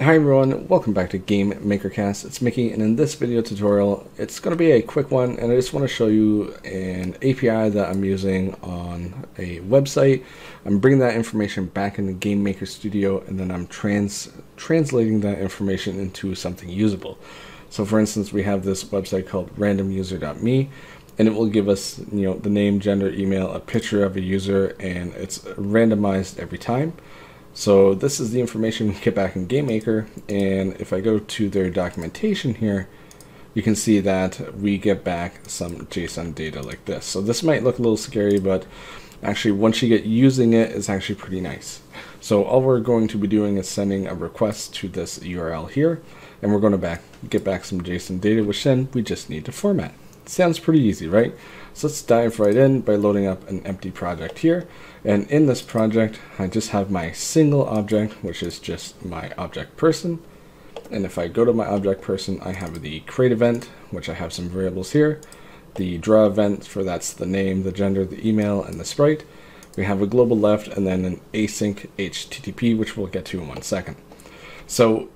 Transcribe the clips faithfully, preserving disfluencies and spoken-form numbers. Hi everyone, welcome back to GameMaker Cast. It's Mickey, and in this video tutorial, it's going to be a quick one, and I just want to show you an A P I that I'm using on a website. I'm bringing that information back into GameMaker Studio, and then I'm trans translating that information into something usable. So, for instance, we have this website called randomuser dot me, and it will give us, you know, the name, gender, email, a picture of a user, and it's randomized every time. So this is the information we get back in GameMaker, and if I go to their documentation here, you can see that we get back some JSON data like this. So this might look a little scary, but actually once you get using it, it's actually pretty nice. So all we're going to be doing is sending a request to this U R L here, and we're going to back, get back some JSON data, which then we just need to format. Sounds pretty easy, right? So let's dive right in by loading up an empty project here. And in this project, I just have my single object, which is just my object person. And if I go to my object person, I have the create event, which I have some variables here. The draw event, for that's the name, the gender, the email, and the sprite. We have a global left and then an async H T T P, which we'll get to in one second. So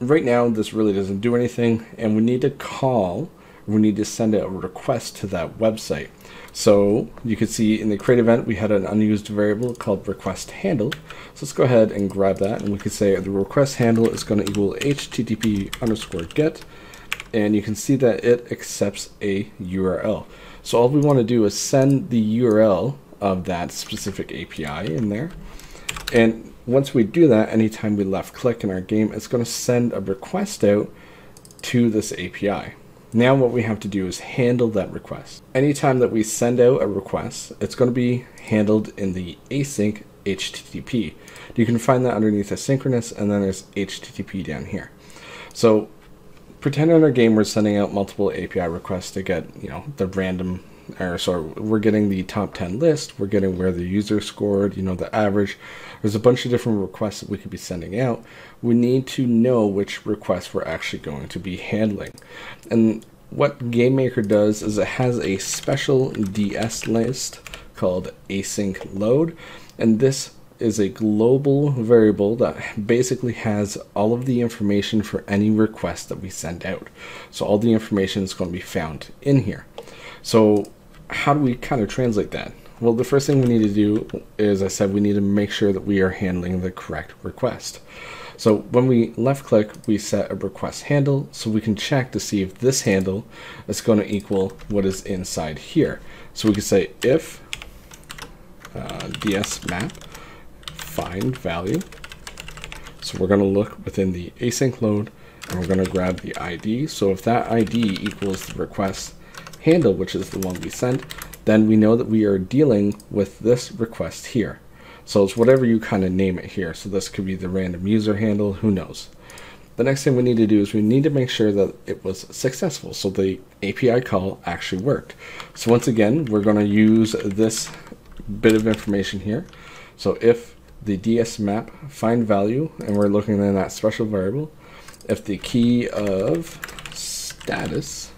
right now, this really doesn't do anything, and we need to call we need to send a request to that website. So you can see in the create event, we had an unused variable called request handle. So let's go ahead and grab that, and we can say the request handle is going to equal H T T P underscore get, and you can see that it accepts a U R L. So all we want to do is send the U R L of that specific A P I in there. And once we do that, anytime we left click in our game, it's going to send a request out to this A P I. Now what we have to do is handle that request. Anytime that we send out a request, it's going to be handled in the async H T T P. You can find that underneath asynchronous, and then there's H T T P down here. So pretend in our game we're sending out multiple A P I requests to get, you know, the random, or sorry, we're getting the top ten list, we're getting where the user scored, you know, the average. There's a bunch of different requests that we could be sending out. We need to know which requests we're actually going to be handling. And what GameMaker does is it has a special D S list called async load. And this is a global variable that basically has all of the information for any request that we send out. So all the information is going to be found in here. So how do we kind of translate that? Well, the first thing we need to do is, I said, we need to make sure that we are handling the correct request. So when we left click, we set a request handle, so we can check to see if this handle is going to equal what is inside here. So we can say if uh, D S map find value. So we're going to look within the async load, and we're going to grab the I D. So if that I D equals the request handle, which is the one we sent, then we know that we are dealing with this request here. So it's whatever you kind of name it here. So this could be the random user handle, who knows. The next thing we need to do is we need to make sure that it was successful, so the A P I call actually worked. So once again, we're going to use this bit of information here. So if the D S map find value, and we're looking in that special variable, if the key of status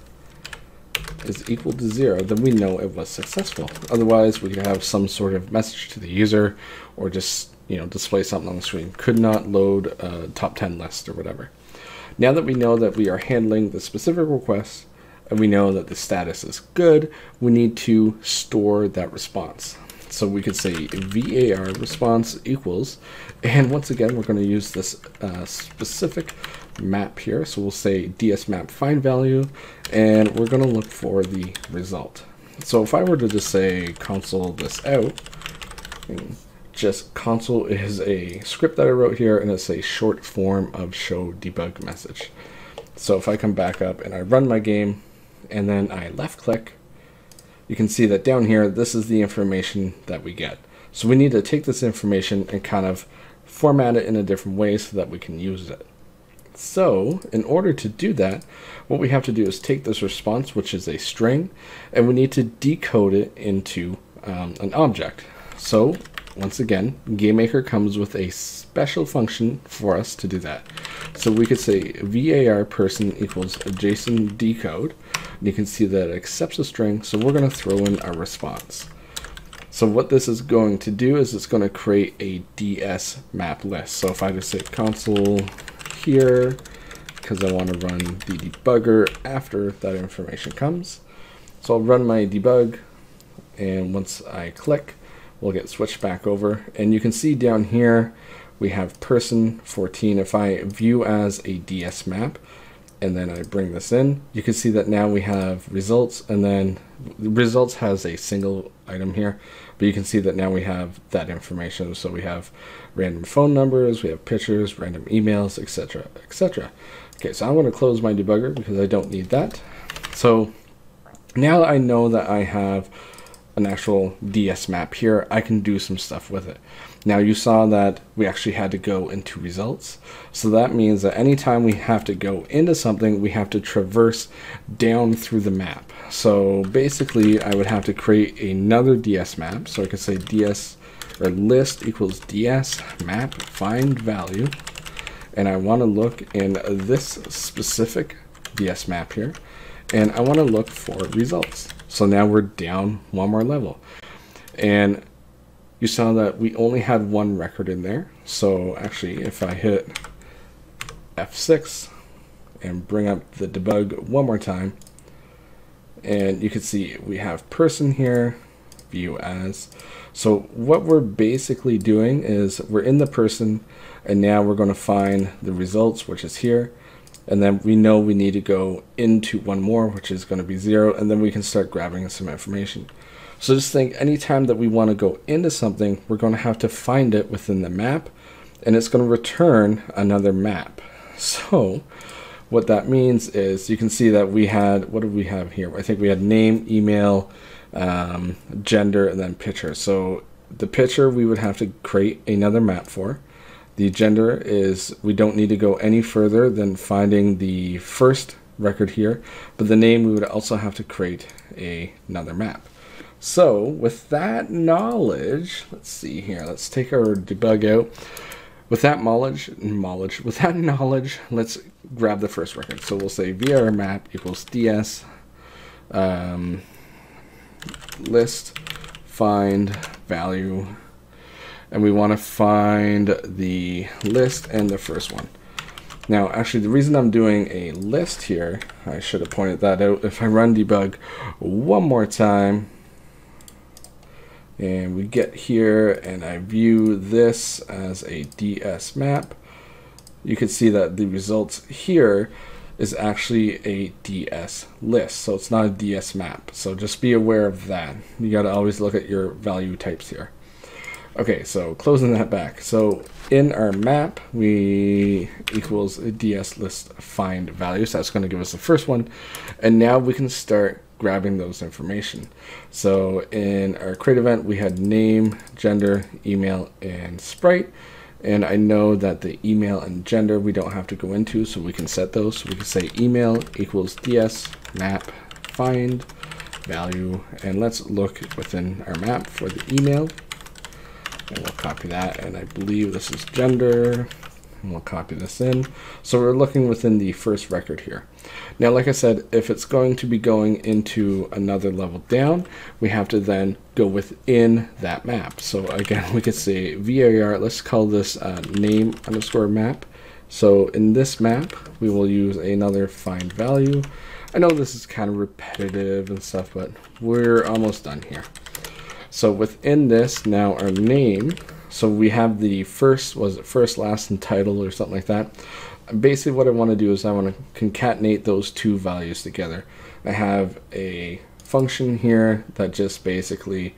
is equal to zero, then we know it was successful. Otherwise, we could have some sort of message to the user, or just, you know, display something on the screen. Could not load a top ten list or whatever. Now that we know that we are handling the specific request, and we know that the status is good, we need to store that response. So we could say var response equals, and once again, we're going to use this uh, specific map here. So we'll say D S map find value, and we're going to look for the result. So if I were to just say console this out, just console is a script that I wrote here, and it's a short form of show debug message. So if I come back up and I run my game, and then I left click, you can see that down here, this is the information that we get. So we need to take this information and kind of format it in a different way so that we can use it. So in order to do that, what we have to do is take this response, which is a string, and we need to decode it into um, an object. So once again, GameMaker comes with a special function for us to do that. So we could say var person equals json decode, and you can see that it accepts a string, so we're going to throw in our response. So what this is going to do is it's going to create a D S map list. So if I just say console here because I want to run the debugger after that information comes. So I'll run my debug, and once I click, we'll get switched back over. And you can see down here, we have person fourteen. If I view as a D S map, and then I bring this in, you can see that now we have results, and then results has a single item here, but you can see that now we have that information. So we have random phone numbers, we have pictures, random emails, et cetera, et cetera. Okay, so I'm going to close my debugger because I don't need that. So now that I know that I have an actual D S map here, I can do some stuff with it. Now you saw that we actually had to go into results. So that means that anytime we have to go into something, we have to traverse down through the map. So basically I would have to create another D S map. So I could say D S or list equals D S map find value. And I want to look in this specific D S map here. And I want to look for results. So now we're down one more level. And you saw that we only had one record in there. So actually, if I hit F six and bring up the debug one more time, and you can see we have person here, view as. So what we're basically doing is we're in the person, and now we're going to find the results, which is here. And then we know we need to go into one more, which is going to be zero. And then we can start grabbing some information. So just think, anytime that we want to go into something, we're going to have to find it within the map, and it's going to return another map. So what that means is you can see that we had, what did we have here? I think we had name, email, um, gender, and then picture. So the picture we would have to create another map for. The gender is, we don't need to go any further than finding the first record here, but the name we would also have to create a, another map. So with that knowledge, let's see here, let's take our debug out. With that knowledge, knowledge, with that knowledge, let's grab the first record. So we'll say var map equals ds um, list find value. And we want to find the list and the first one. Now, actually, the reason I'm doing a list here, I should have pointed that out. If I run debug one more time, and we get here, and I view this as a D S map, you can see that the results here is actually a D S list. So it's not a D S map. So just be aware of that. You got to always look at your value types here. Okay, so closing that back. So in our map, we equals a D S list find value. So that's going to give us the first one. And now we can start grabbing those information. So in our create event, we had name, gender, email, and sprite. And I know that the email and gender we don't have to go into, so we can set those. So we can say email equals D S map find value. And let's look within our map for the email. And we'll copy that, and I believe this is gender, and we'll copy this in. So we're looking within the first record here. Now, like I said, if it's going to be going into another level down, we have to then go within that map. So again, we could say var, let's call this uh, name underscore map. So in this map, we will use another find value. I know this is kind of repetitive and stuff, but we're almost done here. So within this, now our name, so we have the first, was it first, last, and title or something like that. Basically what I want to do is I want to concatenate those two values together. I have a function here that just basically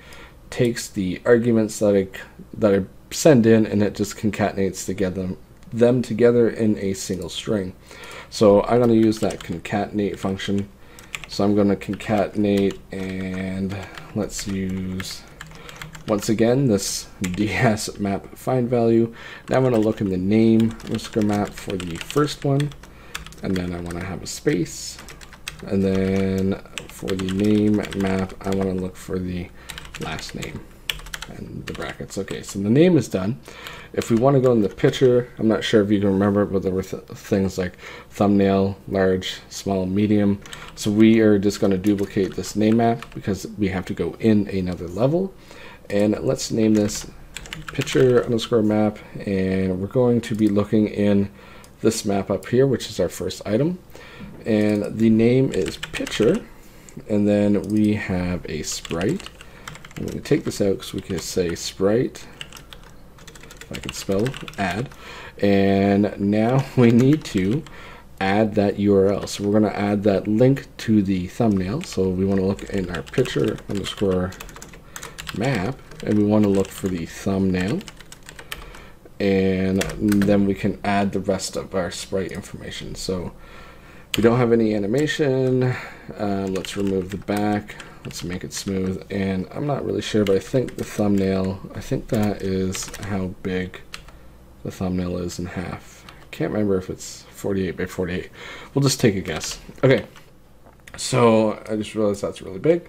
takes the arguments that I, that I send in, and it just concatenates together, them together in a single string. So I'm going to use that concatenate function. So I'm going to concatenate, and let's use, once again, this D S map find value. Now I'm going to look in the name underscore map for the first one, and then I want to have a space. And then for the name map, I want to look for the last name and the brackets. Okay, so the name is done. If we want to go in the picture, I'm not sure if you can remember, but there were th things like thumbnail, large, small, medium. So we are just going to duplicate this name map because we have to go in another level. And let's name this picture underscore map. And we're going to be looking in this map up here, which is our first item. And the name is picture. And then we have a sprite. I'm going to take this out because we can say sprite, if I can spell, add. And now we need to add that U R L. So we're going to add that link to the thumbnail. So we want to look in our picture underscore map, and we want to look for the thumbnail. And then we can add the rest of our sprite information. So we don't have any animation. Um, let's remove the back. Let's make it smooth. And I'm not really sure, but I think the thumbnail, I think that is how big the thumbnail is in half. I can't remember if it's forty-eight by forty-eight. We'll just take a guess. Okay, so I just realized that's really big.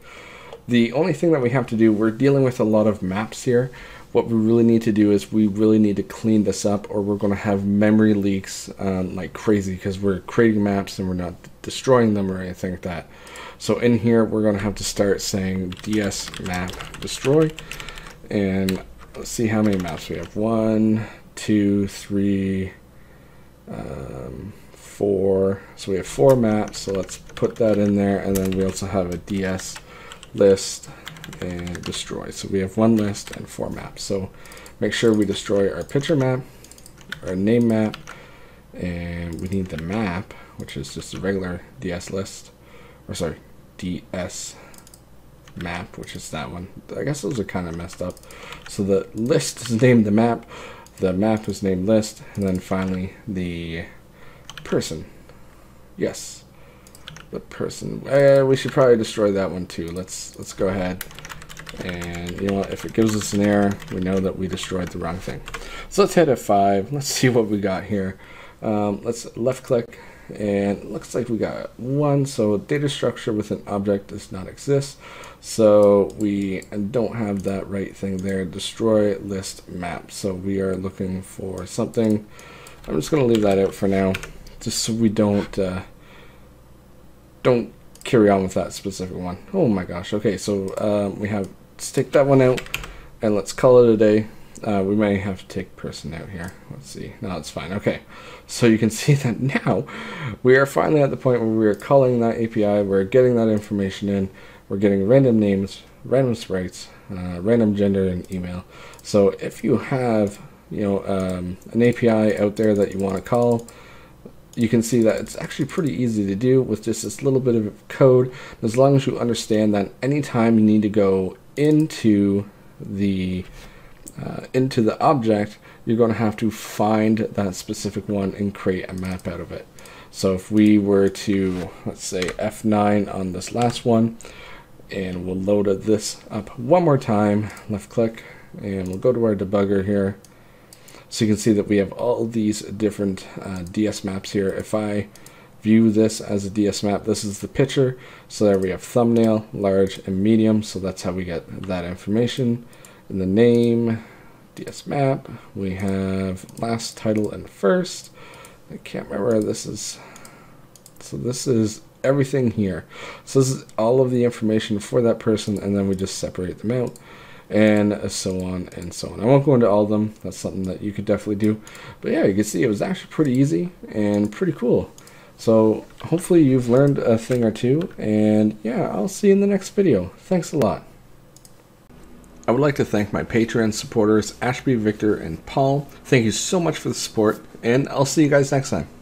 The only thing that we have to do, we're dealing with a lot of maps here. What we really need to do is we really need to clean this up, or we're going to have memory leaks um, like crazy, because we're creating maps and we're not destroying them or anything like that. So in here, we're going to have to start saying D S map destroy, and let's see how many maps we have. One, two, three, um, four. So we have four maps. So let's put that in there, and then we also have a D S list and destroy. So we have one list and four maps. So make sure we destroy our picture map, our name map, and we need the map, which is just a regular D S list, or sorry, D S map, which is that one. I guess those are kind of messed up. So the list is named the map, the map is named list, and then finally the person. Yes, the person. Eh, we should probably destroy that one too. Let's let's go ahead, and you know what, if it gives us an error, we know that we destroyed the wrong thing. So let's hit F five. Let's see what we got here. Um, let's left click, and it looks like we got one. So data structure with an object does not exist. So we don't have that right thing there. Destroy list map. So we are looking for something. I'm just going to leave that out for now, just so we don't. Uh, Don't carry on with that specific one. Oh my gosh. Okay, so um, we have, let's take that one out and let's call it a day. Uh, we may have to take person out here. Let's see. No, it's fine. Okay, so you can see that now we are finally at the point where we are calling that A P I. We're getting that information in. We're getting random names, random sprites, uh, random gender, and email. So if you have, you know, um, an A P I out there that you want to call, you can see that it's actually pretty easy to do with just this little bit of code, as long as you understand that anytime you need to go into the uh, into the object, you're going to have to find that specific one and create a map out of it. So if we were to, let's say F nine on this last one, and we'll load this up one more time, left click, and we'll go to our debugger here. So you can see that we have all these different uh, D S maps here. If I view this as a D S map, this is the picture. So there we have thumbnail, large, and medium. So that's how we get that information. In the name, D S map, we have last, title, and first. I can't remember, this is, so this is everything here. So this is all of the information for that person, and then we just separate them out, and so on and so on. I won't go into all of them. That's something that you could definitely do. But yeah, you can see it was actually pretty easy and pretty cool. So hopefully you've learned a thing or two. And yeah, I'll see you in the next video. Thanks a lot. I would like to thank my Patreon supporters, Ashby, Victor, and Paul. Thank you so much for the support, and I'll see you guys next time.